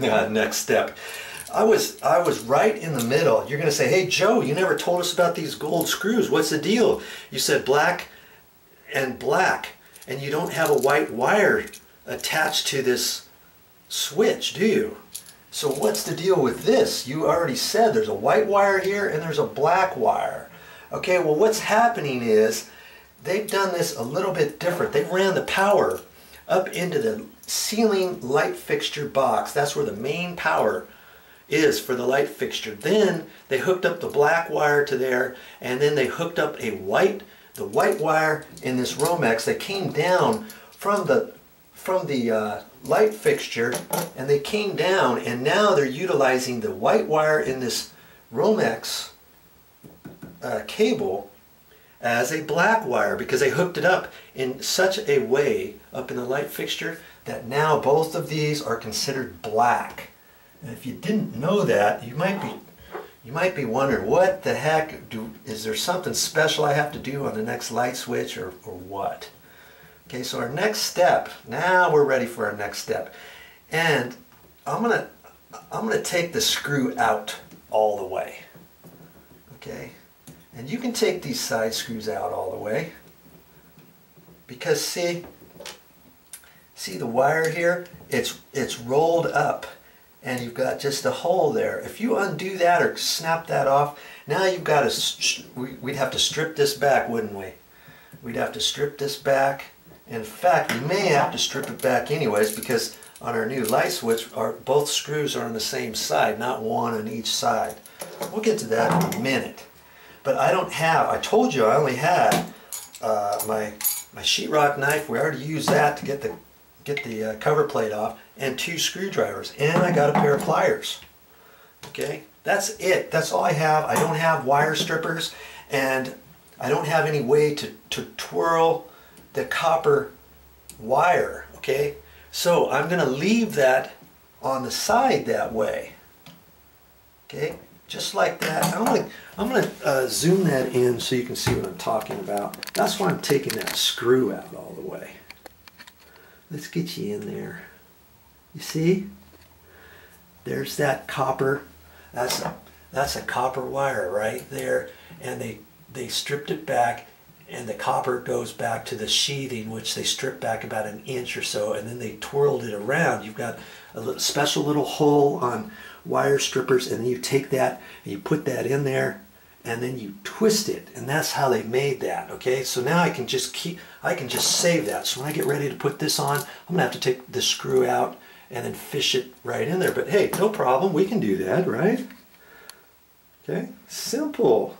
Next step. I was right in the middle. You're going to say, hey, Joe, you never told us about these gold screws. What's the deal? You said black and black, and you don't have a white wire attached to this switch, do you? So what's the deal with this? You already said there's a white wire here and there's a black wire. Okay, well, what's happening is they've done this a little bit different. They ran the power up into the ceiling light fixture box. That's where the main power is for the light fixture. Then they hooked up the black wire to there, and then they hooked up a white, the white wire in this Romex that came down from the light fixture, and they came down, and now they're utilizing the white wire in this Romex cable as a black wire, because they hooked it up in such a way up in the light fixture that now both of these are considered black. And if you didn't know that, you might be wondering, what the heck, is there something special I have to do on the next light switch or what? Okay, so our next step, now we're ready for our next step. And I'm gonna take the screw out all the way. Okay? And you can take these side screws out all the way, because see the wire here, it's rolled up and you've got just a hole there. If you undo that or snap that off, now you've got to, we'd have to strip this back, wouldn't we? We'd have to strip this back. In fact, we may have to strip it back anyways, because on our new light switch, both screws are on the same side, not one on each side. We'll get to that in a minute. But I don't have, I told you I only had my sheetrock knife. We already used that to get the cover plate off, and two screwdrivers, and I got a pair of pliers. Okay, that's it. That's all I have. I don't have wire strippers, and I don't have any way to twirl the copper wire. Okay, so I'm going to leave that on the side that way. Okay. Just like that. I'm gonna zoom that in so you can see what I'm talking about. That's why I'm taking that screw out all the way. Let's get you in there. You see? There's that copper. That's a copper wire right there. And they stripped it back, and the copper goes back to the sheathing, which they stripped back about an inch or so, and then they twirled it around. You've got a little, special little hole on wire strippers, and then you take that and you put that in there, and then you twist it, and that's how they made that. Okay, so now I can just save that. So when I get ready to put this on, I'm gonna have to take the screw out and then fish it right in there. But hey, no problem, we can do that, right? Okay, simple.